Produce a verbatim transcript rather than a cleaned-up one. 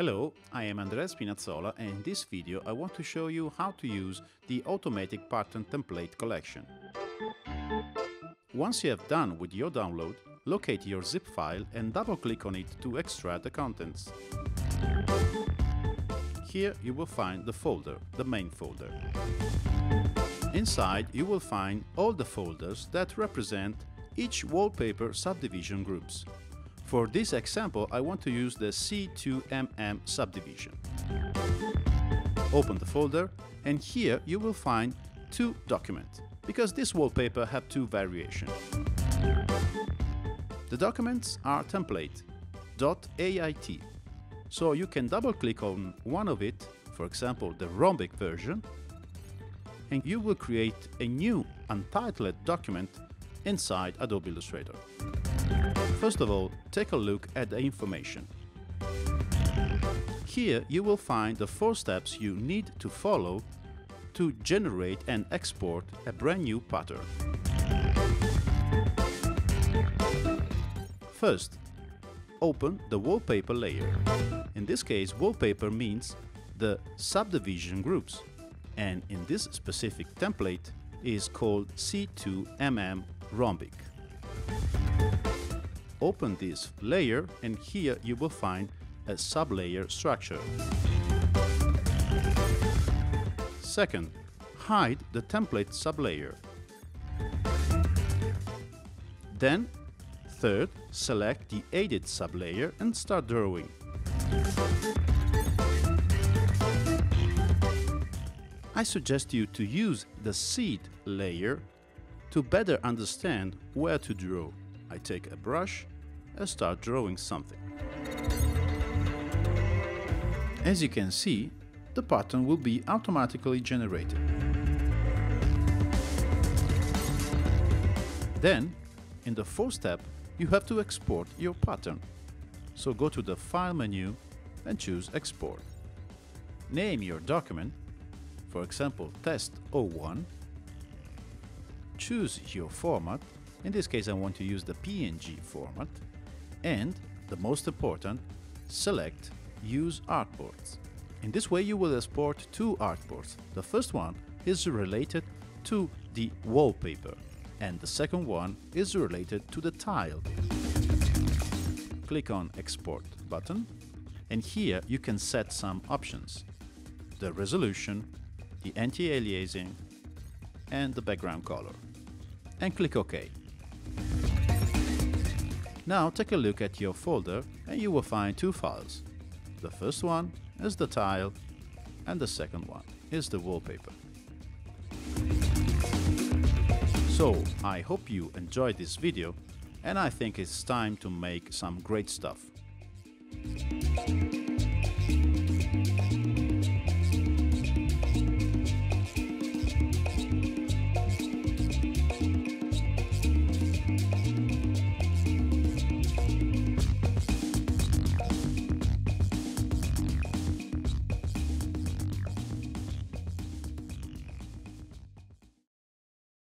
Hello, I am Andrea Spinazzola, and in this video I want to show you how to use the Automatic Pattern Template Collection. Once you have done with your download, locate your zip file and double-click on it to extract the contents. Here you will find the folder, the main folder. Inside you will find all the folders that represent each wallpaper subdivision groups. For this example, I want to use the C two M M subdivision. Open the folder, and here you will find two documents, because this wallpaper have two variations. The documents are template.ait, so you can double-click on one of it, for example the rhombic version, and you will create a new untitled document inside Adobe Illustrator. First of all, take a look at the information. Here you will find the four steps you need to follow to generate and export a brand new pattern. First, open the wallpaper layer. In this case, wallpaper means the subdivision groups, and in this specific template is called C two M M rhombic. Open this layer, and here you will find a sublayer structure. Second, hide the template sublayer. Then, third, select the edit sublayer and start drawing. I suggest you to use the seed layer to better understand where to draw. I take a brush and start drawing something. As you can see, the pattern will be automatically generated. Then, in the fourth step, you have to export your pattern. So go to the File menu and choose Export. Name your document, for example Test zero one. Choose your format. In this case, I want to use the P N G format, and the most important, select Use Artboards. In this way you will export two artboards. The first one is related to the wallpaper, and the second one is related to the tile. Click on Export button, and here you can set some options: the resolution, the anti-aliasing, and the background color. And click OK. Now take a look at your folder and you will find two files. The first one is the tile and the second one is the wallpaper. So I hope you enjoyed this video, and I think it's time to make some great stuff.